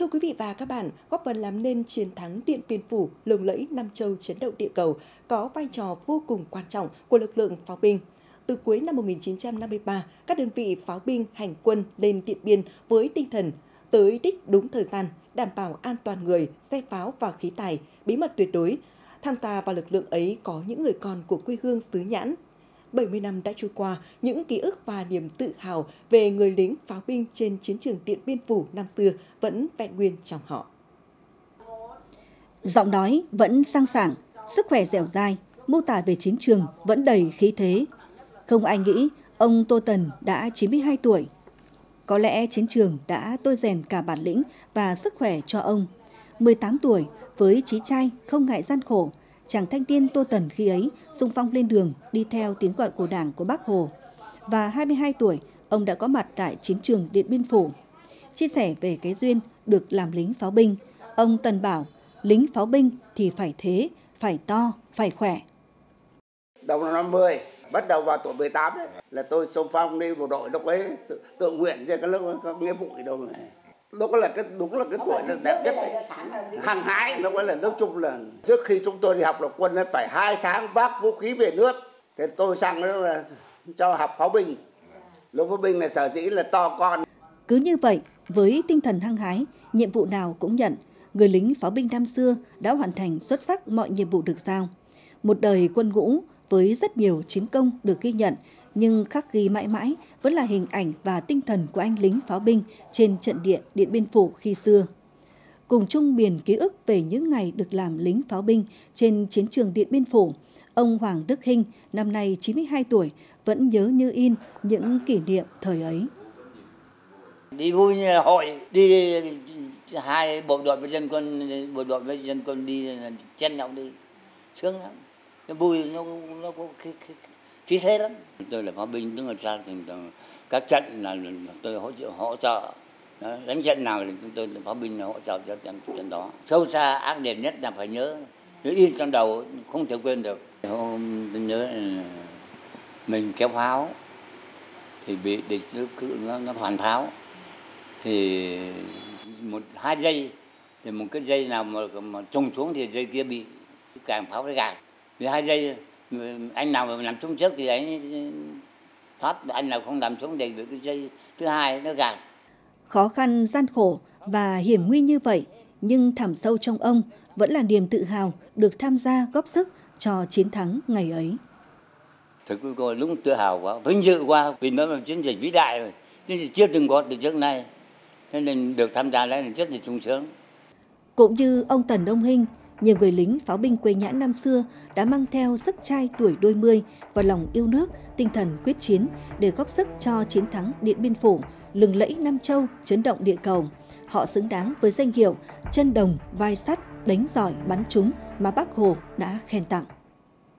Thưa quý vị và các bạn, góp phần làm nên chiến thắng Điện Biên Phủ, lừng lẫy năm châu chiến đậu địa cầu có vai trò vô cùng quan trọng của lực lượng pháo binh. Từ cuối năm 1953, các đơn vị pháo binh hành quân lên Điện Biên với tinh thần tới đích đúng thời gian, đảm bảo an toàn người, xe pháo và khí tài, bí mật tuyệt đối. Tham gia vào lực lượng ấy có những người con của quê hương xứ Nhãn. 70 năm đã trôi qua, những ký ức và niềm tự hào về người lính pháo binh trên chiến trường Điện Biên Phủ năm xưa vẫn vẹn nguyên trong họ. Giọng nói vẫn sang sảng, sức khỏe dẻo dai, mô tả về chiến trường vẫn đầy khí thế. Không ai nghĩ ông Tô Tần đã 92 tuổi. Có lẽ chiến trường đã tôi rèn cả bản lĩnh và sức khỏe cho ông. 18 tuổi, với chí trai không ngại gian khổ, chàng thanh niên Tô Tần khi ấy xung phong lên đường đi theo tiếng gọi của Đảng, của Bác Hồ. Và 22 tuổi, ông đã có mặt tại chiến trường Điện Biên Phủ. Chia sẻ về cái duyên được làm lính pháo binh, ông Tần bảo lính pháo binh thì phải thế, phải to, phải khỏe. Đầu năm 50, bắt đầu vào tuổi 18 ấy, là tôi xung phong đi bộ đội lúc ấy tự nguyện cho các lớp các nghĩa vụ đâu mà. Lúc đó là đúng là cái tuổi là đẹp nhất đấy, hăng hái. Lúc đó là nói chung là trước khi chúng tôi đi học lục quân phải 2 tháng vác vũ khí về nước, thì tôi sang đó là cho học pháo binh. Lúc pháo binh là sở dĩ là to con. Cứ như vậy, với tinh thần hăng hái, nhiệm vụ nào cũng nhận, người lính pháo binh năm xưa đã hoàn thành xuất sắc mọi nhiệm vụ được giao. Một đời quân ngũ với rất nhiều chiến công được ghi nhận, nhưng khắc ghi mãi mãi vẫn là hình ảnh và tinh thần của anh lính pháo binh trên trận địa Điện Biên Phủ khi xưa. Cùng chung miền ký ức về những ngày được làm lính pháo binh trên chiến trường Điện Biên Phủ, ông Hoàng Đức Hinh, năm nay 92 tuổi, vẫn nhớ như in những kỷ niệm thời ấy. Đi vui hội, đi hai bộ đội với dân quân đi chen nhau đi, sướng lắm, vui, nó có khí thế lắm. Tôi là pháo binh, chúng tôi ra các trận là tôi hỗ trợ. Đó, đánh trận nào thì chúng tôi là pháo binh hỗ trợ cho trận đó. Sâu xa ác liệt nhất là phải nhớ in trong đầu, không thể quên được. Hôm tôi nhớ mình kéo pháo thì bị địch nó hoàn pháo, thì 1-2 giây thì một cái dây nào mà trùng xuống thì dây kia bị càng pháo cái gạt. Vì 2 giây anh nào mà làm trúng trước thì anh thoát, anh nào không làm trúng thì cái dây thứ hai nó gạt. Khó khăn, gian khổ và hiểm nguy như vậy, nhưng thẳm sâu trong ông vẫn là niềm tự hào được tham gia góp sức cho chiến thắng ngày ấy. Thực sự cô đúng tự hào quá, vinh dự quá, vì nó là chiến dịch vĩ đại rồi, chiến dịch chưa từng có từ trước nay, nên được tham gia lại là rất là sung sướng. Cũng như ông Tần, ông Hinh, nhiều người lính pháo binh quê Nhãn năm xưa đã mang theo sức trai tuổi đôi mươi và lòng yêu nước, tinh thần quyết chiến để góp sức cho chiến thắng Điện Biên Phủ, lừng lẫy năm châu, chấn động địa cầu. Họ xứng đáng với danh hiệu chân đồng, vai sắt, đánh giỏi, bắn trúng mà Bác Hồ đã khen tặng.